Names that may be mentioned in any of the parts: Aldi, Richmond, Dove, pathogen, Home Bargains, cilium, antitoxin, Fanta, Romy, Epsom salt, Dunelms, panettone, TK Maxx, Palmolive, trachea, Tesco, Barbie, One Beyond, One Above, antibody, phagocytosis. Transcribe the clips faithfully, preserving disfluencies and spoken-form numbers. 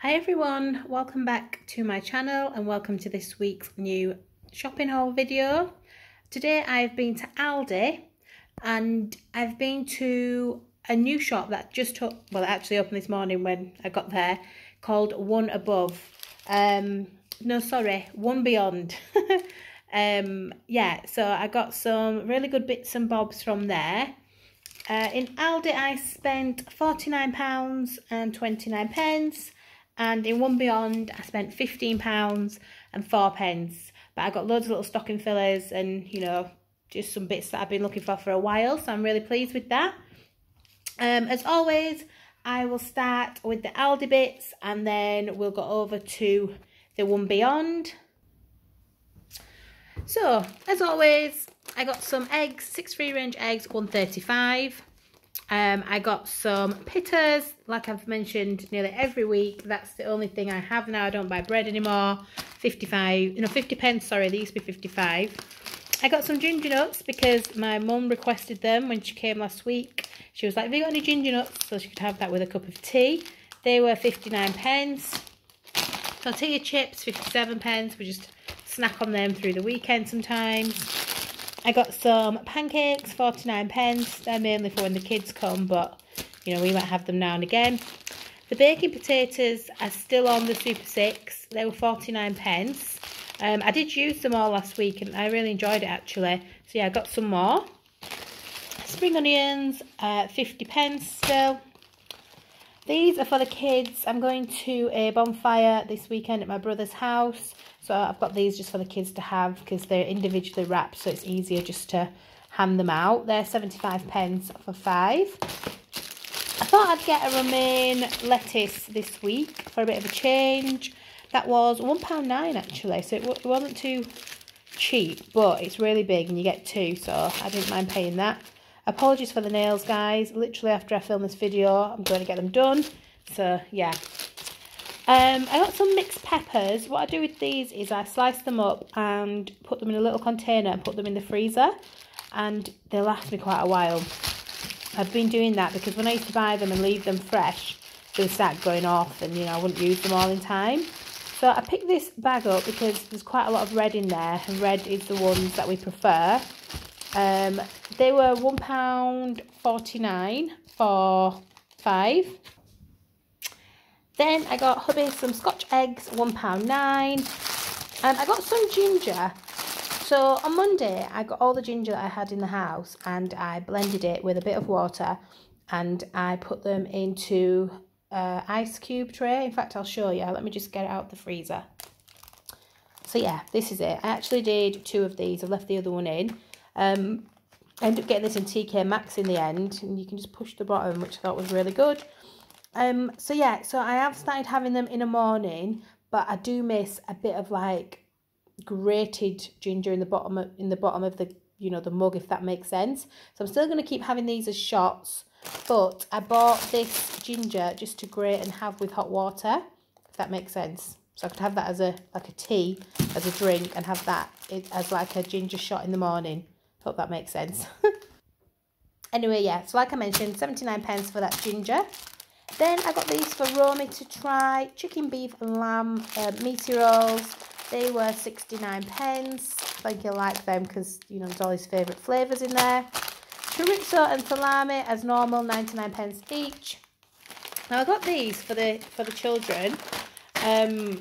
Hi everyone, welcome back to my channel and welcome to this week's new shopping haul video. Today I've been to Aldi and I've been to a new shop that just took, well it actually opened this morning when I got there, called One Above. Um, no sorry, One Beyond. um, yeah, so I got some really good bits and bobs from there. Uh, in Aldi I spent forty-nine pounds and twenty-nine pence. And in One Beyond, I spent fifteen pounds and four pence. But I got loads of little stocking fillers and, you know, just some bits that I've been looking for for a while. So I'm really pleased with that. Um, as always, I will start with the Aldi bits and then we'll go over to the One Beyond. So, as always, I got some eggs, six free-range eggs, one thirty-five. Um, I got some pitters, like I've mentioned nearly every week. That's the only thing I have now. I don't buy bread anymore. fifty-five, no, fifty pence, sorry. They used to be fifty-five. I got some ginger nuts because my mum requested them when she came last week. She was like, have you got any ginger nuts? So she could have that with a cup of tea. They were fifty-nine pence. Tortilla chips, fifty-seven pence. We just snack on them through the weekend sometimes. I got some pancakes, forty-nine pence. They're mainly for when the kids come, but, you know, we might have them now and again. The baking potatoes are still on the Super Six. They were forty-nine pence. Um, I did use them all last week, and I really enjoyed it, actually. So, yeah, I got some more. Spring onions, uh, fifty pence still. These are for the kids. I'm going to a bonfire this weekend at my brother's house. So I've got these just for the kids to have because they're individually wrapped, so it's easier just to hand them out. They're seventy-five pence for five. I thought I'd get a romaine lettuce this week for a bit of a change. That was one pound nine actually, so it wasn't too cheap, but it's really big and you get two, so I didn't mind paying that. Apologies for the nails, guys. Literally after I film this video, I'm going to get them done. So, yeah. Um, I got some mixed peppers. What I do with these is I slice them up and put them in a little container and put them in the freezer, and they last me quite a while. I've been doing that because when I used to buy them and leave them fresh, they start going off and, you know, I wouldn't use them all in time. So I picked this bag up because there's quite a lot of red in there, and red is the ones that we prefer. Um, they were one pound forty-nine for five. Then I got hubby some Scotch eggs, one pound nine. Um, I got some ginger. So on Monday, I got all the ginger that I had in the house and I blended it with a bit of water and I put them into an ice cube tray. In fact, I'll show you. Let me just get it out of the freezer. So yeah, this is it. I actually did two of these. I've left the other one in. Um, I ended up getting this in T K Maxx in the end, and you can just push the bottom, which I thought was really good. Um, so yeah, so I have started having them in the morning, but I do miss a bit of like grated ginger in the bottom of, in the bottom of the, you know, the mug, if that makes sense. So I'm still going to keep having these as shots, but I bought this ginger just to grate and have with hot water, if that makes sense. So I could have that as a like a tea, as a drink, and have that as like a ginger shot in the morning. Hope that makes sense. Anyway, yeah, so like I mentioned, seventy-nine pence for that ginger. Then I got these for Romy to try, chicken, beef and lamb uh, meaty rolls. They were sixty-nine pence. I think you'll like them because, you know, there's all his favourite flavours in there. Chorizo and salami as normal, ninety-nine pence each. Now I got these for the for the children. Um,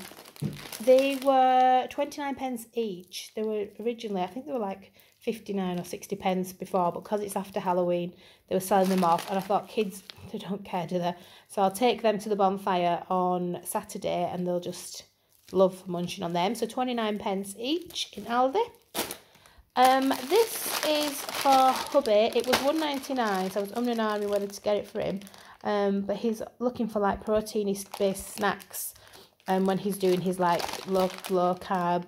they were twenty-nine pence each. They were originally, I think they were like fifty-nine or sixty pence before, but because it's after Halloween, they were selling them off, and I thought, kids, they don't care, do they? So I'll take them to the bonfire on Saturday, and they'll just love munching on them. So twenty-nine pence each in Aldi. Um, this is for hubby. It was one ninety-nine, so I was um and ahhing whether to get it for him. Um, but he's looking for like protein-based snacks, and um, when he's doing his like low low carb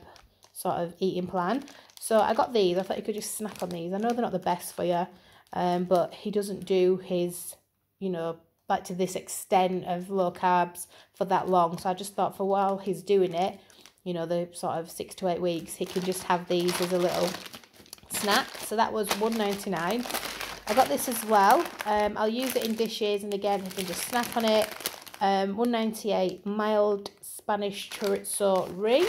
sort of eating plan. So I got these. I thought you could just snack on these. I know they're not the best for you, um, but he doesn't do his, you know, like to this extent of low carbs for that long. So I just thought for while he's doing it, you know, the sort of six to eight weeks, he can just have these as a little snack. So that was one ninety-nine. I got this as well. Um, I'll use it in dishes, and again, he can just snack on it. um, one ninety-eight mild Spanish chorizo ring.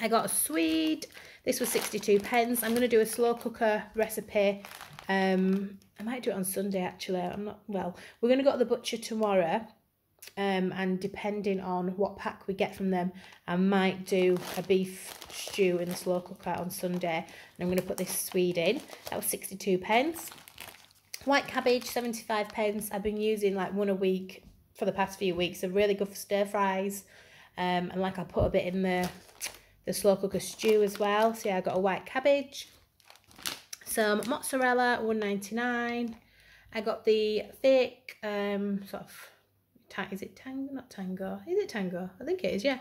I got a swede. This was sixty-two pence. I'm going to do a slow cooker recipe. Um, I might do it on Sunday, actually. I'm not, well, we're going to go to the butcher tomorrow. Um, and depending on what pack we get from them, I might do a beef stew in the slow cooker on Sunday. And I'm going to put this swede in. That was sixty-two pence. White cabbage, seventy-five pence. I've been using like one a week for the past few weeks. They're really good for stir fries. Um, and like I put a bit in the, the slow cooker stew as well. So yeah, I got a white cabbage. Some mozzarella, one ninety-nine. I got the thick um, sort of... Is it tango? Not tango. Is it tango? I think it is, yeah.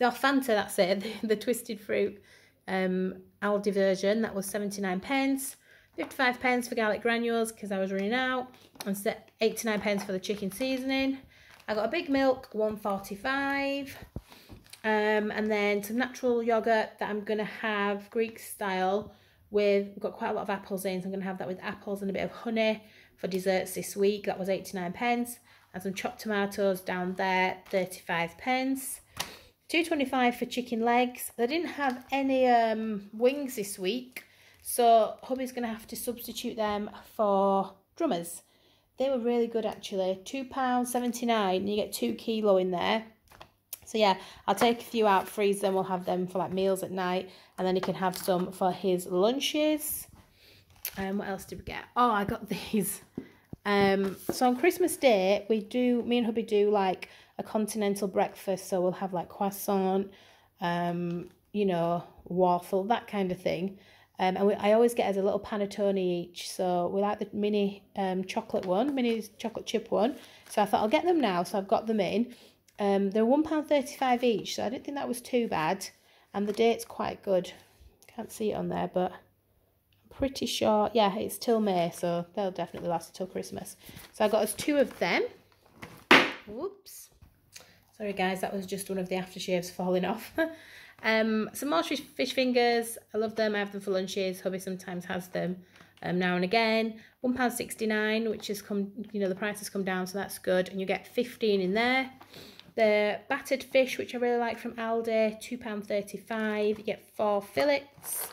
No, Fanta, that's it. The, the twisted fruit um, Aldi version. That was seventy-nine pence. fifty-five pence for garlic granules because I was running out. And set eighty-nine pence for the chicken seasoning. I got a big milk, one forty-five. Um, and then some natural yoghurt that I'm going to have Greek style with, I've got quite a lot of apples in, so I'm going to have that with apples and a bit of honey for desserts this week. That was eighty-nine pence. And some chopped tomatoes down there, thirty-five pence. two twenty-five for chicken legs. They didn't have any um, wings this week, so hubby's going to have to substitute them for drummers. They were really good, actually. two pounds seventy-nine, and you get two kilo in there. So yeah, I'll take a few out, freeze them. We'll have them for like meals at night, and then he can have some for his lunches. And um, what else did we get? Oh, I got these. Um, so on Christmas Day, we do, me and hubby do like a continental breakfast. So we'll have like croissant, um, you know, waffle, that kind of thing. Um, and we, I always get as a little panettone each. So we like the mini um, chocolate one, mini chocolate chip one. So I thought I'll get them now. So I've got them in. Um, they're one pound thirty-five each. So I didn't think that was too bad. And the date's quite good. Can't see it on there, but... pretty sure, yeah, it's till May, so they'll definitely last until Christmas. So I got us two of them. Whoops. Sorry, guys, that was just one of the aftershaves falling off. um, some more fish fingers. I love them. I have them for lunches. Hubby sometimes has them um, now and again. one pound sixty-nine, which has come, you know, the price has come down, so that's good. And you get fifteen in there. The battered fish, which I really like from Aldi, two pounds thirty-five. You get four fillets.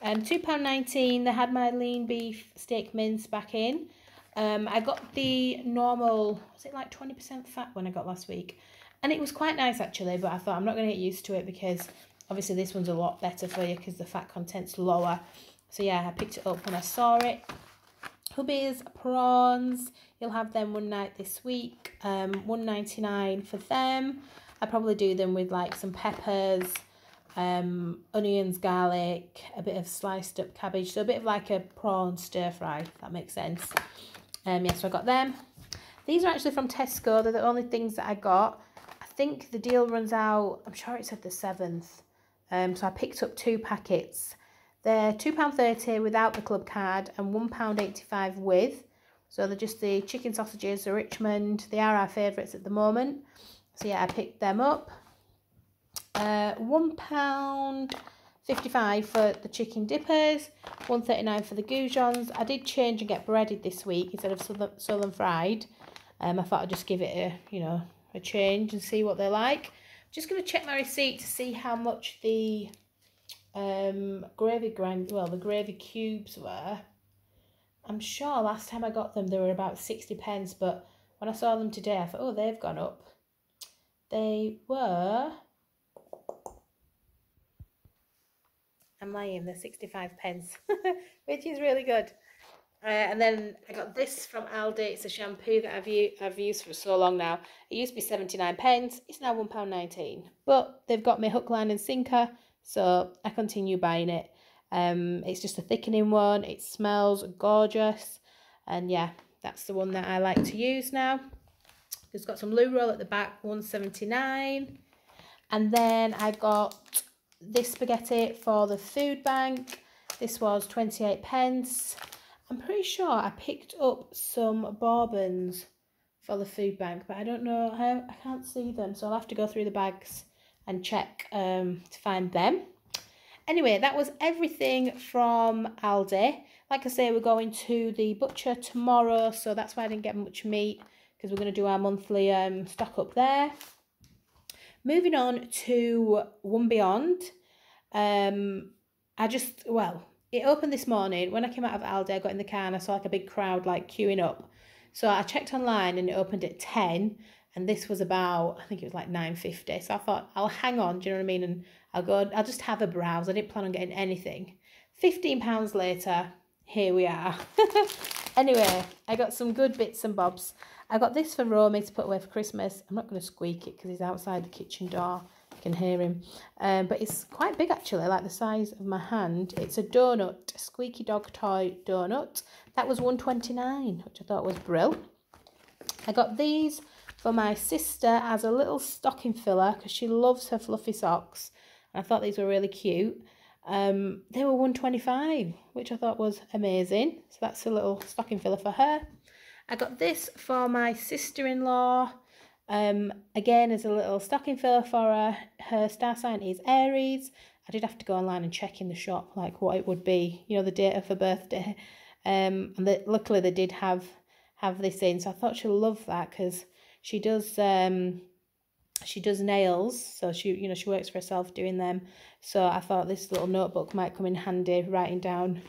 Um, two pounds nineteen, they had my lean beef steak mince back in. Um, I got the normal, was it like twenty percent fat one I got last week? And it was quite nice, actually, but I thought I'm not going to get used to it because obviously this one's a lot better for you because the fat content's lower. So yeah, I picked it up when I saw it. Hubby's prawns, you'll have them one night this week. Um, one ninety-nine for them. I probably do them with like some peppers, um onions, garlic, a bit of sliced up cabbage, so a bit of like a prawn stir fry, if that makes sense. Um yeah, so I got them. These are actually from Tesco. They're the only things that I got. I think the deal runs out, I'm sure it said the seventh, um so I picked up two packets. They're two pounds thirty without the club card and one pound eighty-five with, so they're just the chicken sausages, the Richmond. They are our favourites at the moment, so yeah, I picked them up. Uh, one pound fifty-five for the chicken dippers, one pound thirty-nine for the goujons. I did change and get breaded this week instead of southern, southern fried. Um, I thought I'd just give it a, you know, a change and see what they're like. Just going to check my receipt to see how much the um, gravy grind, well, the gravy cubes were. I'm sure last time I got them they were about sixty pence, but when I saw them today I thought, oh, they've gone up. They were... I'm lying, they're sixty-five pence, which is really good. Uh, and then I got this from Aldi. It's a shampoo that I've, u I've used for so long now. It used to be seventy-nine pence, it's now one pound nineteen. But they've got my hook, line and sinker, so I continue buying it. Um, it's just a thickening one, it smells gorgeous. And yeah, that's the one that I like to use now. It's got some loo roll at the back, one pound seventy-nine. And then I got... this spaghetti for the food bank. This was twenty-eight pence. I'm pretty sure I picked up some bourbons for the food bank, but I don't know, I, I can't see them, so I'll have to go through the bags and check um to find them. Anyway, that was everything from Aldi. Like I say, we're going to the butcher tomorrow, so that's why I didn't get much meat, because we're going to do our monthly um, stock up there. Moving on to One Beyond. Um, I just, well, it opened this morning. When I came out of Aldi, I got in the car and I saw like a big crowd like queuing up. So I checked online and it opened at ten, and this was about, I think it was like nine fifty. So I thought, I'll hang on, do you know what I mean? And I'll go, I'll just have a browse. I didn't plan on getting anything. fifteen pounds later, here we are. Anyway, I got some good bits and bobs. I got this for Romy to put away for Christmas. I'm not going to squeak it because he's outside the kitchen door. You can hear him. Um, but it's quite big actually, like the size of my hand. It's a donut, a squeaky dog toy donut. That was one twenty-nine, which I thought was brill. I got these for my sister as a little stocking filler because she loves her fluffy socks. And I thought these were really cute. Um, they were one twenty-five, which I thought was amazing. So that's a little stocking filler for her. I got this for my sister-in-law, um, again as a little stocking filler for her. Her star sign is Aries. I did have to go online and check in the shop like what it would be, you know, the date of her birthday. Um, and the, luckily they did have have this in, so I thought she'll love that because she does um, she does nails, so she you know she works for herself doing them. So I thought this little notebook might come in handy, writing down,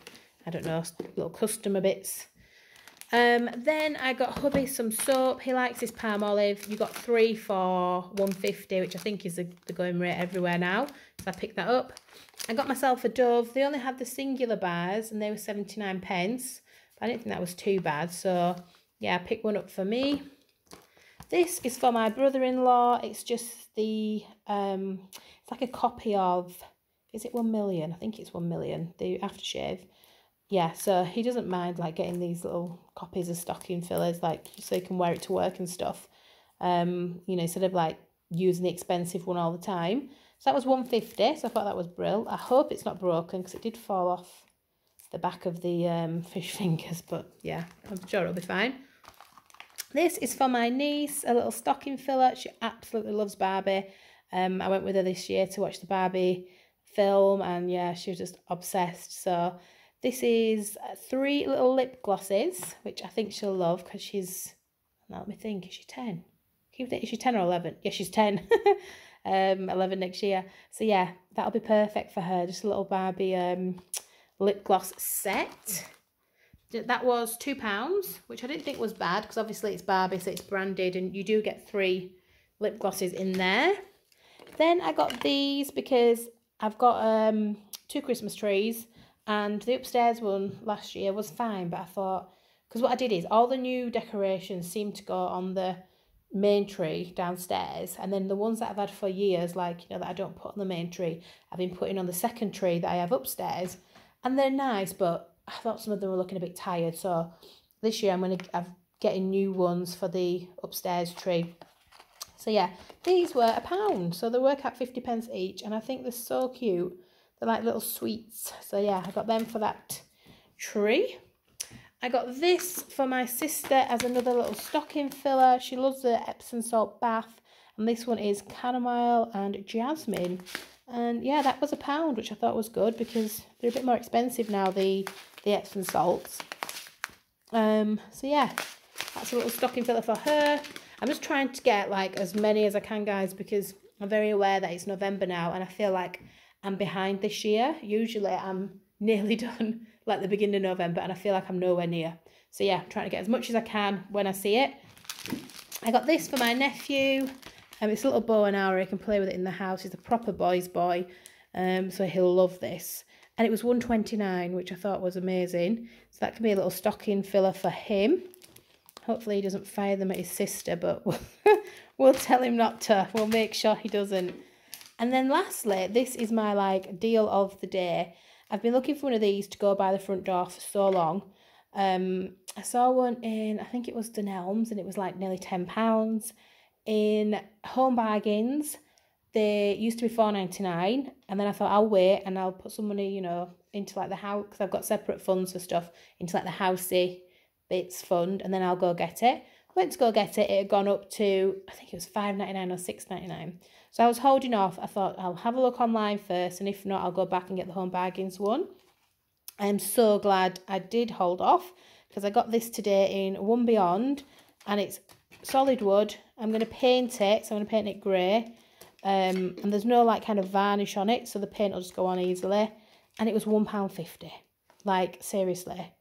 I don't know, little customer bits. Um, then I got hubby some soap. He likes this Palmolive. You got three for one fifty, which I think is the, the going rate everywhere now. So I picked that up. I got myself a Dove. They only had the singular bars and they were seventy-nine pence. But I didn't think that was too bad. So yeah, I picked one up for me. This is for my brother-in-law. It's just the, um, it's like a copy of, is it one million? I think it's one million, the aftershave. Yeah, so he doesn't mind like getting these little copies of stocking fillers, like so he can wear it to work and stuff. Um, you know, instead of like using the expensive one all the time. So that was one fifty, so I thought that was brilliant. I hope it's not broken because it did fall off the back of the um fish fingers, but yeah, I'm sure it'll be fine. This is for my niece, a little stocking filler. She absolutely loves Barbie. Um, I went with her this year to watch the Barbie film, and yeah, she was just obsessed. So this is three little lip glosses, which I think she'll love because she's, now let me think, is she ten? Is she ten or eleven? Yeah, she's ten. um, eleven next year. So yeah, that'll be perfect for her. Just a little Barbie um, lip gloss set. That was two pounds, which I didn't think was bad because obviously it's Barbie, so it's branded, and you do get three lip glosses in there. Then I got these because I've got um, two Christmas trees. And the upstairs one last year was fine, but I thought, because what I did is all the new decorations seemed to go on the main tree downstairs. And then the ones that I've had for years, like, you know, that I don't put on the main tree, I've been putting on the second tree that I have upstairs. And they're nice, but I thought some of them were looking a bit tired. So this year I'm going to I'm getting new ones for the upstairs tree. So yeah, these were a pound. So they work out fifty pence each. And I think they're so cute. They're like little sweets. So yeah, I got them for that tree. I got this for my sister as another little stocking filler. She loves the Epsom salt bath. And this one is chamomile and jasmine. And yeah, that was a pound, which I thought was good because they're a bit more expensive now, the, the Epsom salts. Um, so yeah, that's a little stocking filler for her. I'm just trying to get like as many as I can, guys, because I'm very aware that it's November now and I feel like I'm behind this year. Usually I'm nearly done, like the beginning of November, and I feel like I'm nowhere near. So yeah, I'm trying to get as much as I can when I see it. I got this for my nephew. Um, it's a little bow and arrow. He can play with it in the house. He's a proper boy's boy, um, so he'll love this. And it was one twenty-nine, which I thought was amazing. So that could be a little stocking filler for him. Hopefully he doesn't fire them at his sister, but we'll, we'll tell him not to. We'll make sure he doesn't. And then lastly, this is my, like, deal of the day. I've been looking for one of these to go by the front door for so long. Um, I saw one in, I think it was Dunelms, and it was, like, nearly ten pounds. In Home Bargains, they used to be four ninety-nine, and then I thought, I'll wait, and I'll put some money, you know, into, like, the house, because I've got separate funds for stuff, into, like, the housey bits fund, and then I'll go get it. Went to go get it, it had gone up to, I think it was five ninety-nine or six ninety-nine. So I was holding off. I thought, I'll have a look online first, and if not, I'll go back and get the Home Bargains one. I am so glad I did hold off, because I got this today in One Beyond, and it's solid wood. I'm going to paint it, so I'm going to paint it grey. Um, and there's no like kind of varnish on it, so the paint will just go on easily. And it was one pound fifty. Like, seriously.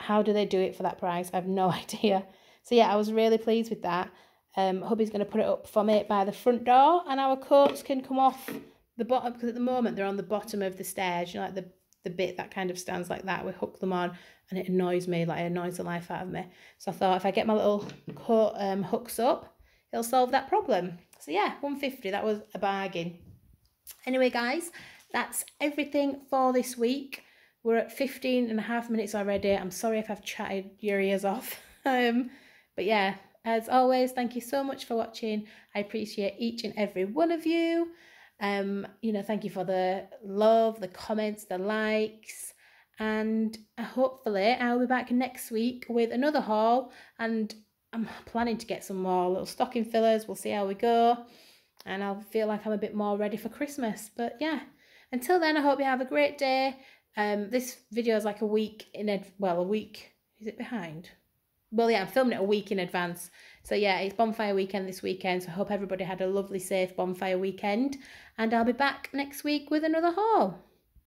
How do they do it for that price? I have no idea. So yeah, I was really pleased with that. Um, hubby's going to put it up for me by the front door, and our coats can come off the bottom, because at the moment they're on the bottom of the stairs, you know, like the, the bit that kind of stands like that. We hook them on and it annoys me, like it annoys the life out of me. So I thought if I get my little coat um, hooks up, it'll solve that problem. So yeah, one pound fifty, that was a bargain. Anyway guys, that's everything for this week. We're at fifteen and a half minutes already. I'm sorry if I've chatted your ears off. Um, but yeah, as always, thank you so much for watching. I appreciate each and every one of you. Um, you know, thank you for the love, the comments, the likes. And hopefully I'll be back next week with another haul. And I'm planning to get some more little stocking fillers. We'll see how we go. And I'll feel like I'm a bit more ready for Christmas. But yeah, until then, I hope you have a great day. Um, this video is like a week in, ad well, a week, is it behind? Well, yeah, I'm filming it a week in advance. So yeah, it's bonfire weekend this weekend. So I hope everybody had a lovely, safe bonfire weekend. And I'll be back next week with another haul.